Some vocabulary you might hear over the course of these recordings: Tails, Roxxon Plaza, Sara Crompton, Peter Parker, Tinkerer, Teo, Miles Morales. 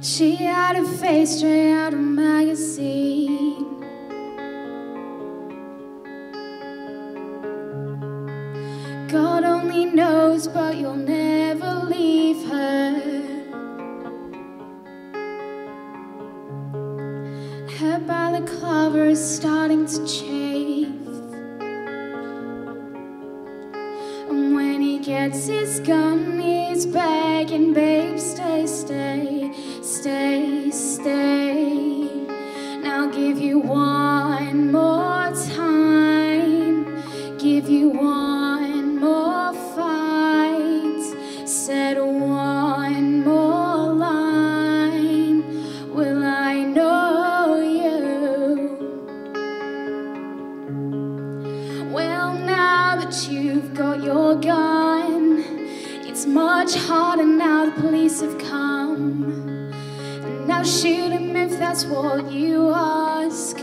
She had a face straight out of a magazine. God only knows, but you'll never leave her. Her balaclava is starting to chafe, and when he gets his gun, he's begging, babe, stay, stay, stay, stay. Now give you one more time, give you one more fight, said one more line, will I know you? Well, now that you've got your gun, it's much harder now the police have come. Now shoot him if that's what you ask.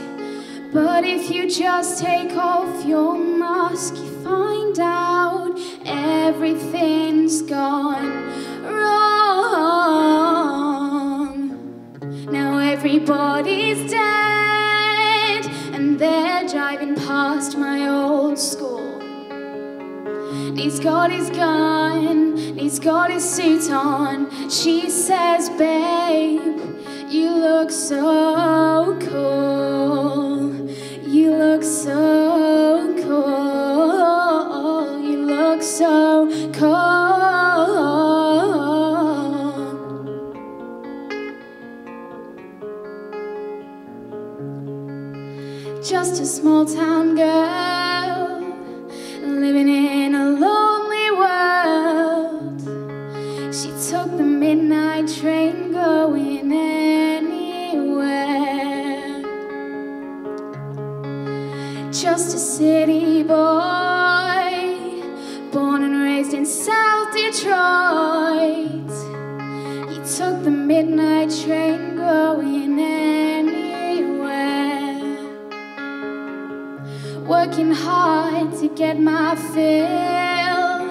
But if you just take off your mask, you find out everything's gone wrong. Now everybody's dead, and they're driving past my old school. And he's got his gun, and he's got his suit on. She says, babe, you look so cool, you look so cool, you look so cool. Just a small town girl, living in a lonely world. She took the midnight train going anywhere. Just a city boy, born and raised in South Detroit. He took the midnight train going anywhere. Working hard to get my fill,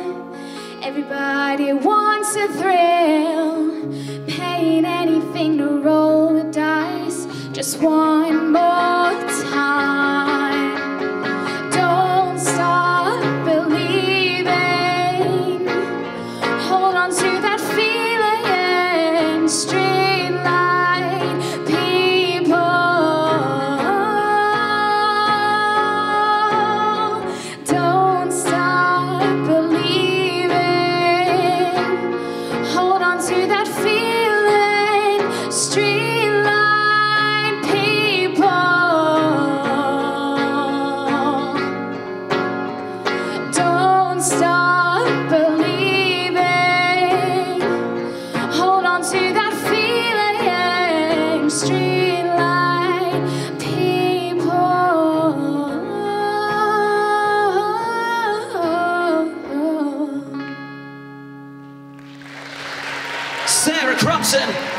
everybody wants a thrill. Paying anything to roll the dice, just one more time. Sara Crompton.